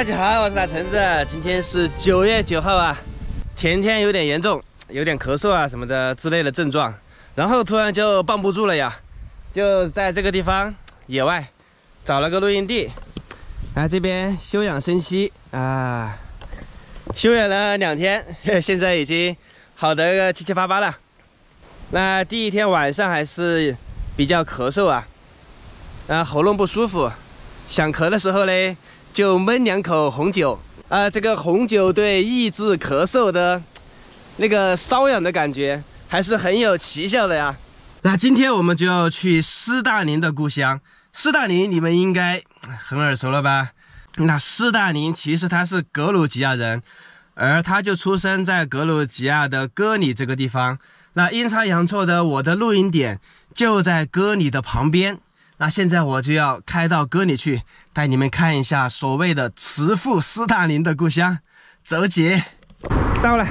大家好，我是大橙子，今天是9月9号啊。前天有点严重，有点咳嗽啊什么的之类的症状，然后突然就绷不住了呀，就在这个地方野外找了个露营地，来这边休养生息啊。休养了2天，现在已经好的个7七八八了。那第一天晚上还是比较咳嗽啊，喉咙不舒服，想咳的时候嘞。 就闷2口红酒啊、这个红酒对抑制咳嗽的那个瘙痒的感觉还是很有奇效的呀。那今天我们就要去斯大林的故乡。斯大林你们应该很耳熟了吧？那斯大林其实他是格鲁吉亚人，而他就出生在格鲁吉亚的哥里这个地方。那阴差阳错的，我的露营点就在哥里的旁边。 那现在我就要开到哥里去，带你们看一下所谓的慈父斯大林的故乡。走起！到了，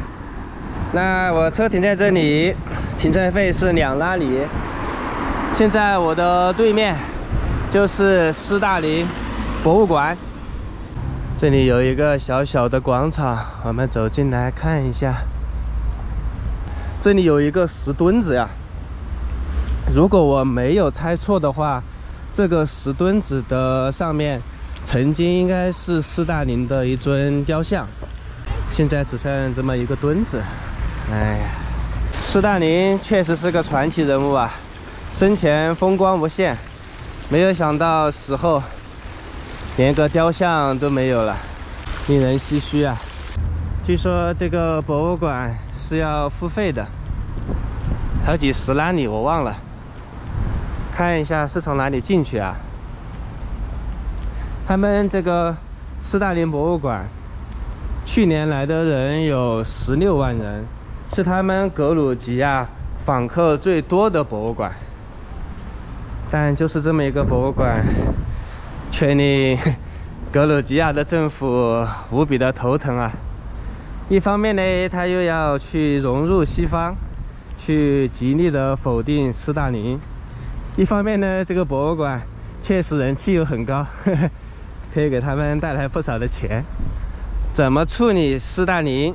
那我车停在这里，停车费是2拉里。现在我的对面就是斯大林博物馆，这里有一个小小的广场，我们走进来看一下。这里有一个石墩子呀，如果我没有猜错的话。 这个石墩子的上面，曾经应该是斯大林的一尊雕像，现在只剩这么一个墩子。哎呀，斯大林确实是个传奇人物啊，生前风光无限，没有想到死后连个雕像都没有了，令人唏嘘啊。据说这个博物馆是要付费的，好几十拉里我忘了。 看一下是从哪里进去啊？他们这个斯大林博物馆去年来的人有16万人，是他们格鲁吉亚访客最多的博物馆。但就是这么一个博物馆，却令格鲁吉亚的政府无比的头疼啊！一方面呢，他又要去融入西方，去极力的否定斯大林。 一方面呢，这个博物馆确实人气又很高，可以给他们带来不少的钱。怎么处理斯大林，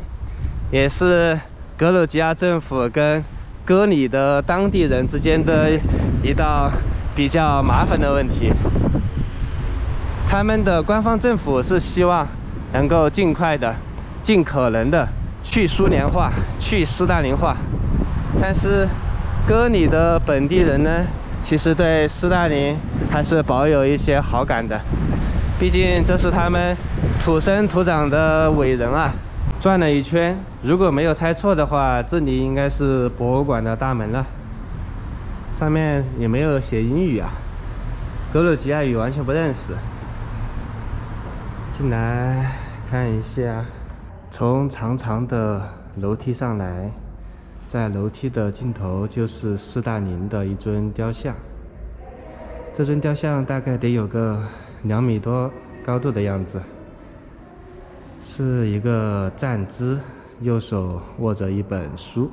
也是格鲁吉亚政府跟哥里的当地人之间的一道比较麻烦的问题。他们的官方政府是希望能够尽快的、尽可能的去苏联化、去斯大林化，但是哥里的本地人呢？ 其实对斯大林还是保有一些好感的，毕竟这是他们土生土长的伟人啊。转了一圈，如果没有猜错的话，这里应该是博物馆的大门了。上面也没有写英语啊，格鲁吉亚语完全不认识。进来看一下，从长长的楼梯上来。 在楼梯的尽头就是斯大林的一尊雕像，这尊雕像大概得有个2米多高度的样子，是一个站姿，右手握着一本书。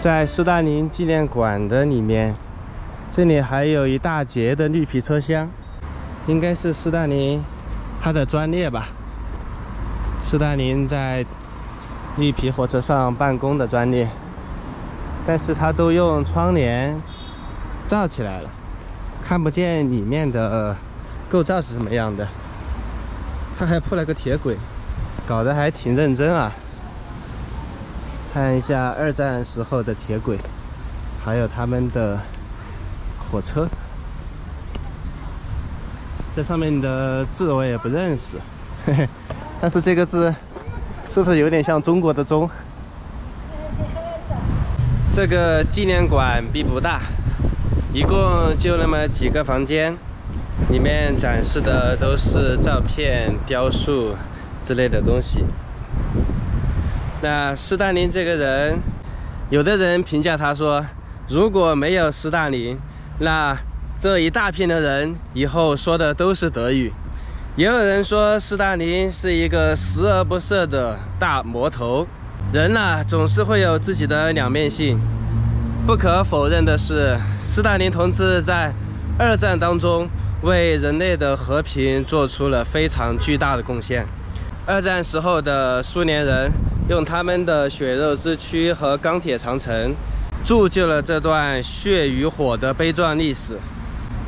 在斯大林纪念馆的里面，这里还有一大截的绿皮车厢，应该是斯大林他的专列吧？斯大林在绿皮火车上办公的专列，但是他都用窗帘罩起来了，看不见里面的构造是什么样的。他还铺了个铁轨，搞得还挺认真啊。 看一下二战时候的铁轨，还有他们的火车。这上面的字我也不认识，嘿嘿，但是这个字是不是有点像中国的“中”？这个纪念馆并不大，一共就那么几个房间，里面展示的都是照片、雕塑之类的东西。 那斯大林这个人，有的人评价他说：“如果没有斯大林，那这一大片的人以后说的都是德语。”也有人说斯大林是一个十恶不赦的大魔头。人呢，总是会有自己的两面性。不可否认的是，斯大林同志在二战当中为人类的和平做出了非常巨大的贡献。二战时候的苏联人。 用他们的血肉之躯和钢铁长城，铸就了这段血与火的悲壮历史。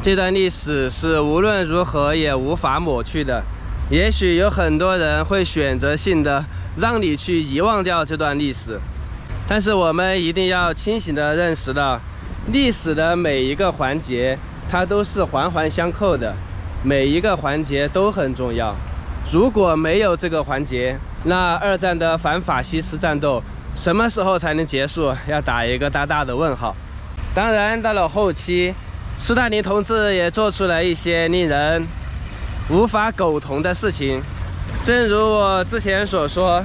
这段历史是无论如何也无法抹去的。也许有很多人会选择性的让你去遗忘掉这段历史，但是我们一定要清醒地认识到，历史的每一个环节，它都是环环相扣的，每一个环节都很重要。如果没有这个环节， 那二战的反法西斯战斗什么时候才能结束？要打一个大大的问号。当然，到了后期，斯大林同志也做出了一些令人无法苟同的事情。正如我之前所说，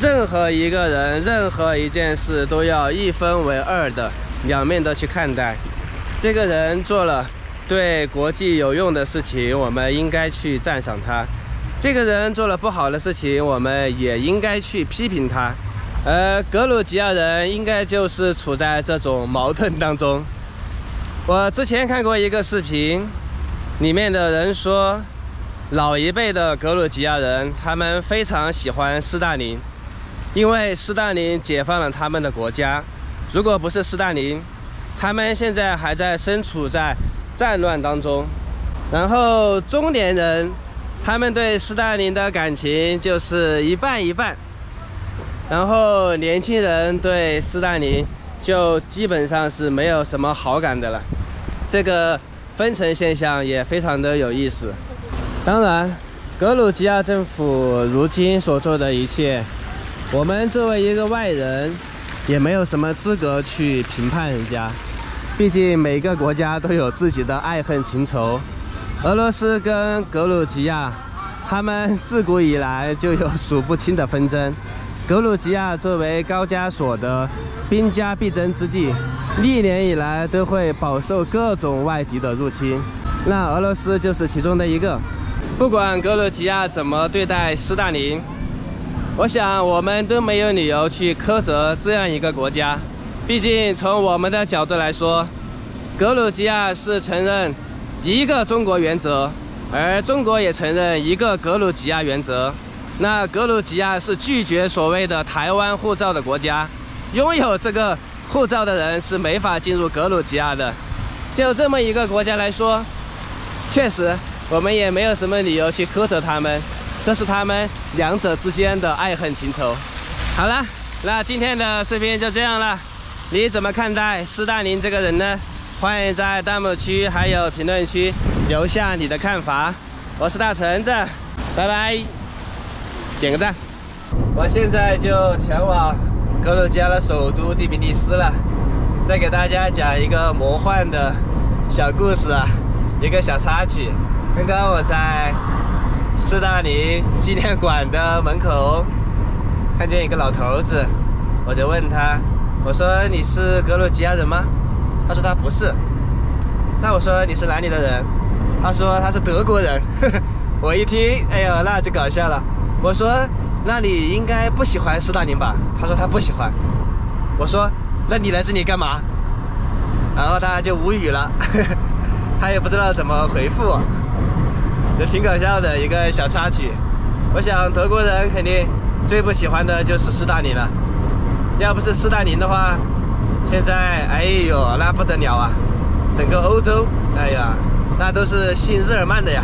任何一个人、任何一件事都要一分为二的、两面的去看待。这个人做了对国际有用的事情，我们应该去赞赏他。 这个人做了不好的事情，我们也应该去批评他。而格鲁吉亚人应该就是处在这种矛盾当中。我之前看过一个视频，里面的人说，老一辈的格鲁吉亚人他们非常喜欢斯大林，因为斯大林解放了他们的国家。如果不是斯大林，他们现在还在身处在战乱当中。然后中年人。 他们对斯大林的感情就是一半一半，然后年轻人对斯大林就基本上是没有什么好感的了。这个分层现象也非常的有意思。当然，格鲁吉亚政府如今所做的一切，我们作为一个外人，也没有什么资格去评判人家。毕竟每个国家都有自己的爱恨情仇。 俄罗斯跟格鲁吉亚，他们自古以来就有数不清的纷争。格鲁吉亚作为高加索的兵家必争之地，历年以来都会饱受各种外敌的入侵，那俄罗斯就是其中的一个。不管格鲁吉亚怎么对待斯大林，我想我们都没有理由去苛责这样一个国家。毕竟从我们的角度来说，格鲁吉亚是承认 一个中国原则，而中国也承认一个格鲁吉亚原则。那格鲁吉亚是拒绝所谓的台湾护照的国家，拥有这个护照的人是没法进入格鲁吉亚的。就这么一个国家来说，确实我们也没有什么理由去苛责他们，这是他们两者之间的爱恨情仇。好了，那今天的视频就这样了。你怎么看待斯大林这个人呢？ 欢迎在弹幕区还有评论区留下你的看法。我是大橙子，拜拜，点个赞。我现在就前往格鲁吉亚的首都第比利斯了，再给大家讲一个魔幻的小故事啊，一个小插曲。刚刚我在斯大林纪念馆的门口看见一个老头子，我就问他，我说你是格鲁吉亚人吗？ 他说他不是，那我说你是哪里的人？他说他是德国人。我一听，哎呦，那就搞笑了。我说那你应该不喜欢斯大林吧？他说他不喜欢。我说那你来这里干嘛？”然后他就无语了，他也不知道怎么回复我，就挺搞笑的一个小插曲。我想德国人肯定最不喜欢的就是斯大林了，要不是斯大林的话，现在哎呦那不得了啊，整个欧洲哎呀那都是信日耳曼的呀。